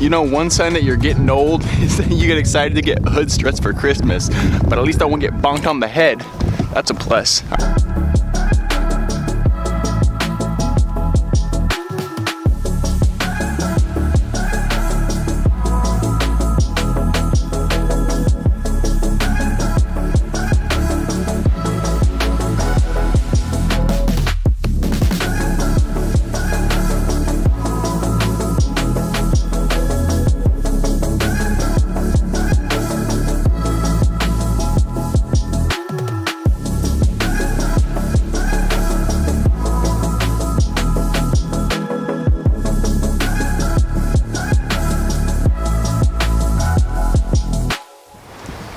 You know, one sign that you're getting old is that you get excited to get hood struts for Christmas, but at least I won't get bonked on the head. That's a plus.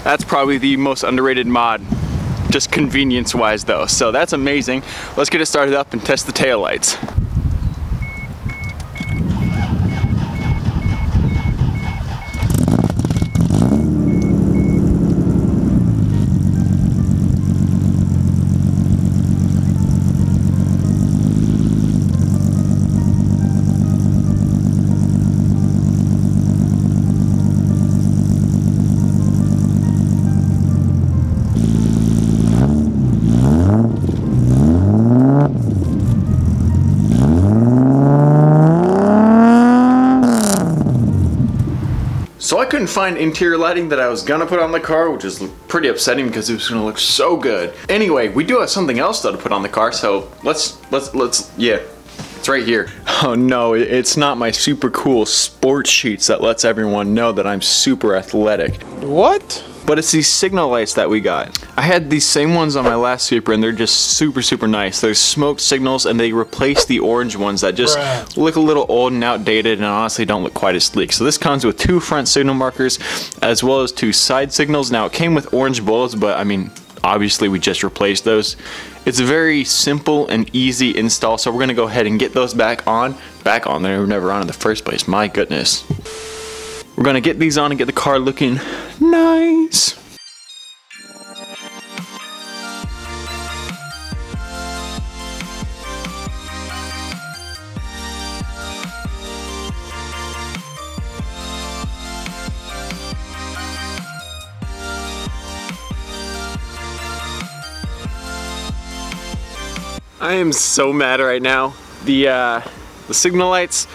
That's probably the most underrated mod, just convenience wise though. So that's amazing. Let's get it started up and test the taillights. So I couldn't find interior lighting that I was gonna put on the car, which is pretty upsetting because it was gonna look so good. Anyway, we do have something else though to put on the car, so yeah, it's right here. Oh no, it's not my super cool sports sheets that lets everyone know that I'm super athletic. What? But it's these signal lights that we got. I had these same ones on my last Supra and they're just super, super nice. They're smoked signals and they replace the orange ones that just look a little old and outdated and honestly don't look quite as sleek. So this comes with two front signal markers as well as two side signals. Now it came with orange bulbs, but I mean, obviously we just replaced those. It's a very simple and easy install. So we're gonna go ahead and get those back on. They were never on in the first place, my goodness. We're gonna get these on and get the car looking nice. I am so mad right now. The signal lights,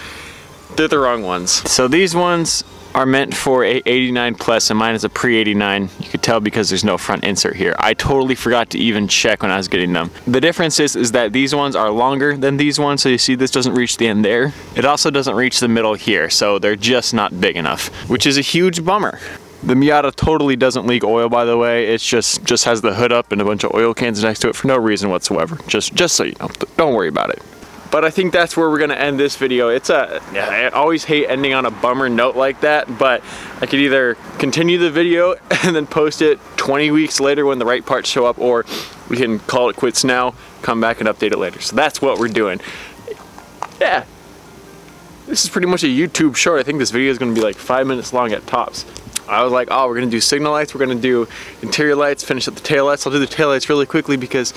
they're the wrong ones. So these ones are meant for a 89 plus and mine is a pre-89. You could tell because there's no front insert here. I totally forgot to even check when I was getting them. The difference is that these ones are longer than these ones, so you see this doesn't reach the end there. It also doesn't reach the middle here, so they're just not big enough, which is a huge bummer. The Miata totally doesn't leak oil, by the way. It's just has the hood up and a bunch of oil cans next to it for no reason whatsoever. Just so you know, don't worry about it. But I think that's where we're gonna end this video. I always hate ending on a bummer note like that, but I could either continue the video and then post it 20 weeks later when the right parts show up, or we can call it quits now, come back and update it later. So that's what we're doing. Yeah, this is pretty much a YouTube short. I think this video is gonna be like 5 minutes long at tops. I was like, oh, we're gonna do signal lights, we're gonna do interior lights, finish up the tail lights. I'll do the tail lights really quickly because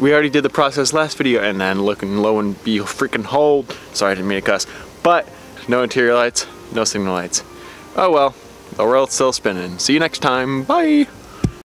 we already did the process last video, and then looking low and be freaking hold. Sorry, I didn't mean to cuss, but no interior lights, no signal lights. Oh well, the world's still spinning. See you next time, bye.